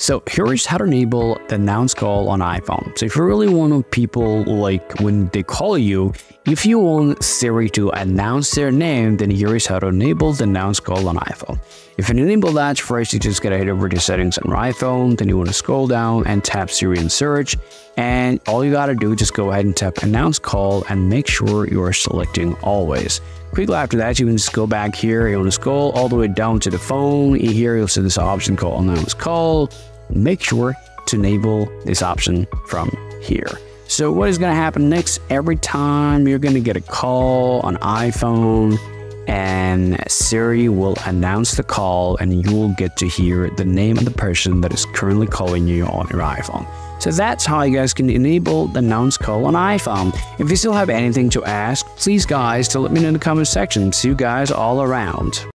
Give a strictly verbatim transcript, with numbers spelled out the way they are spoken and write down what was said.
So here is how to enable the announce call on iPhone. So if you're really one of people, like when they call you, if you want Siri to announce their name, then here is how to enable the announce call on iPhone. If you enable that, first you just gotta head over to settings on your iPhone, then you wanna scroll down and tap Siri and search. And all you gotta do, just go ahead and tap announce call and make sure you are selecting always. Quickly after that, you can just go back here, you'll scroll all the way down to the phone. Here you'll see this option called announce call. Make sure to enable this option from here. So what is going to happen next, every time you're going to get a call on iPhone, and Siri will announce the call and you will get to hear the name of the person that is currently calling you on your iPhone. So that's how you guys can enable the announce call on iPhone. If you still have anything to ask, please guys to let me know in the comment section. See you guys all around.